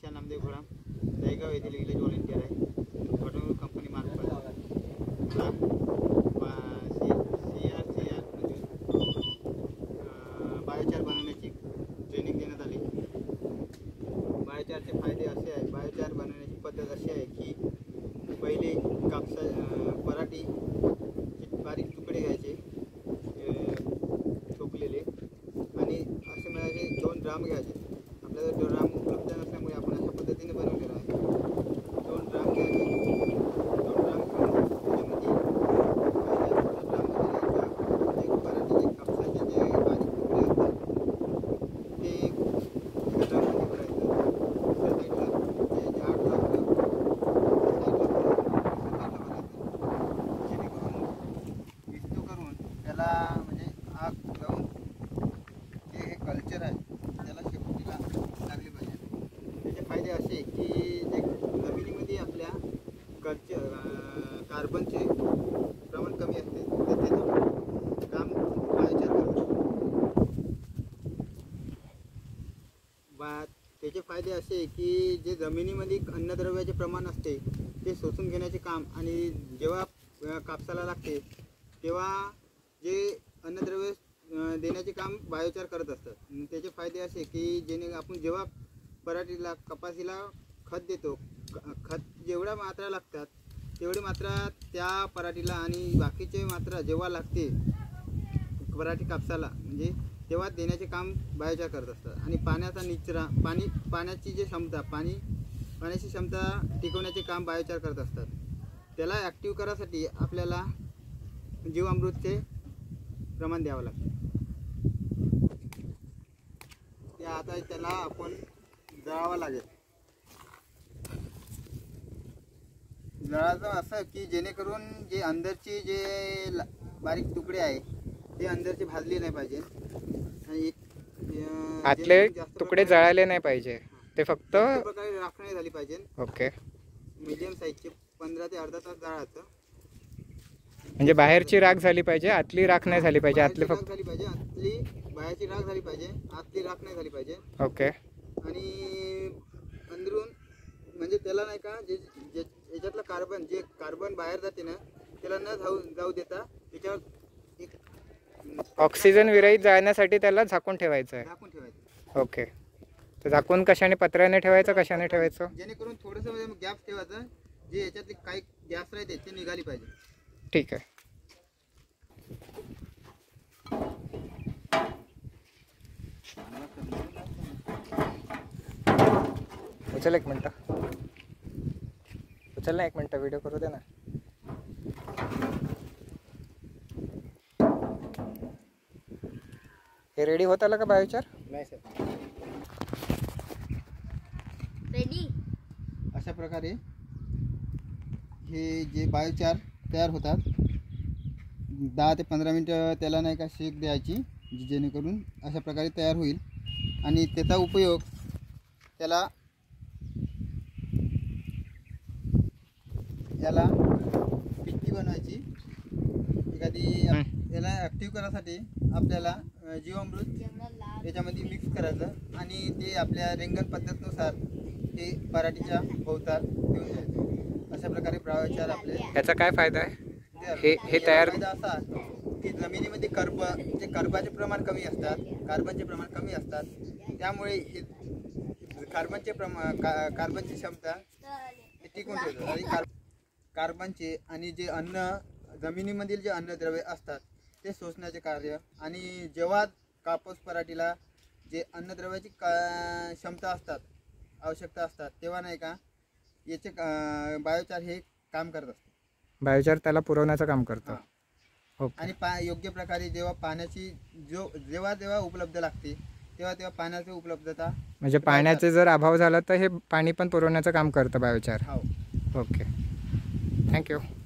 विशाल नामदेव घोडाम दहेगाव येथील village volunteer आहे. Automobile कंपनीमार्फत मला CR बायोचार बनवण्याची ट्रेनिंग देण्यात आली. बायोचारचे फायदे असे आहेत, बायोचार बनवण्याची पद्धत अशी आहे की पहिले पराठी बारीक तुकडे घ्यायचे ठोकलेले आणि असे मिळायचे 2 ड्राम घ्यायचे. आपल्याला 2 ड्राम उपलब्ध नसल्यामुळे आपण अशा पद्धतीने बनवलेलं आहे. 2 ड्राम घ्यायचे, 2 ड्राम त्याच्यामध्ये पराठी कापसाचे जे बारीक तुकडे असतात ते एका ड्राममध्ये भरायचं. त्या साईडला जे 8 ड्राम भरायचं जेणेकरून इस्तो करून त्याला म्हणजे आग लावून कल्चर आहे त्याला शेपटीला लागली पाहिजे. त्याचे फायदे असे की जे जमिनीमध्ये आपल्या कल्चर कार्बनचे प्रमाण कमी असते तर त्याचं काम बायोचार करतो. त्याचे फायदे असे की जे जमिनीमध्ये अन्नद्रव्याचे प्रमाण असते ते शोषून घेण्याचे काम आणि जेव्हा कापसाला लागते तेव्हा जे अन्नद्रव्य देण्याचे काम बायोचार करत असतात. त्याचे फायदे असे की जेणे आपण जेव्हा पराठीला कपाशीला खत देतो, खत जेवढ्या मात्रा लागतात तेवढी मात्रा त्या पराठीला आणि बाकीचे मात्रा जेव्हा लागते पराठी कापसाला म्हणजे तेव्हा देण्याचे काम बायोचार करत असतात. आणि पाण्याचा निचरा पाण्याची जी क्षमता पाण्याची क्षमता टिकवण्याचे काम बायोचार करत असतात. त्याला ॲक्टिव्ह करायसाठी आपल्याला जीवामृतचे प्रमाण द्यावं लागतं. आता त्याला आपण जळावा लागेल. जळाचं असं की जेणेकरून जे अंदरचे जे बारीक तुकडे आहे ते अंदरचे भाजले नाही पाहिजे आणि आतले तुकडे जळाले नाही पाहिजे, ते फक्त प्रकारे राखणे झाली पाहिजे. ओके, मीडियम साईजचे 15 ते अर्धा तास जळायचं म्हणजे बाहेरची राख झाली पाहिजे, आतली राख नाही झाली पाहिजे. आतली फक्त आतली बाहेरची राख झाली पाहिजे, आतली राख नाही झाली पाहिजे. ओके, आणि अंदरून म्हणजे त्याला नाही का जे याच्यातलं कार्बन जे कार्बन बाहेर जाते ना त्याला न जाऊ देता त्याच्यावर ऑक्सिजन विरहित जाण्यासाठी त्याला झाकून ठेवायचं आहे. झाकून ठेवायचं. ओके, तर झाकून कशाने, पत्र्याने ठेवायचं, कशाने ठेवायचं? जेणेकरून थोडंसं गॅप ठेवायचं, जे याच्यातले काही गॅस राहते ते निघाली पाहिजे. ठीक आहे. उचल 1 मिनट, उचल ना 1 मिनट, व्हिडिओ करू दे ना. हे रेडी होत आलं का बायोचार? नाही सर, रेडी. अशा प्रकारे हे जे बायोचार तयार होतात. 10 ते 15 मिनटं त्याला नाही का शेक द्यायची जेणेकरून अशा प्रकारे तयार होईल. आणि त्याचा उपयोग याला पिक्की बनवायची एखादी याला ॲक्टिव्ह करायसाठी आपल्याला जीवामृत याच्यामध्ये मिक्स करायचं आणि ते आपल्या रेंगण पद्धतीनुसार ते पराठीच्या भोवताल घेऊन जायचं. अशा प्रकारे बायोचार आपले. याचा काय फायदा आहे? हे तयार फायदा असा की जमिनीमध्ये कार्बनचे प्रमाण कमी असतात, त्यामुळे कार्बनची क्षमता टिकून ठेवतो आणि कार्बनचे आणि जे अन्न जमिनीमधील जे अन्नद्रव्य असतात ते शोषण्याचे कार्य. आणि जेव्हा कापूस पराठीला जे अन्नद्रव्याची क्षमता असतात, आवश्यकता असतात तेव्हा नाही का याचे बायोचार हे काम करत असते. बायोचार त्याला पुरवण्याचं काम करतं. आणि योग्य प्रकारे जेव्हा पाण्याची जेव्हा जेव्हा उपलब्ध लागते तेव्हा तेव्हा पाण्याची उपलब्धता म्हणजे पाण्याचे जर अभाव झाला तर हे पाणी पण पुरवण्याचं काम करतं बायोचार. Okay, thank you.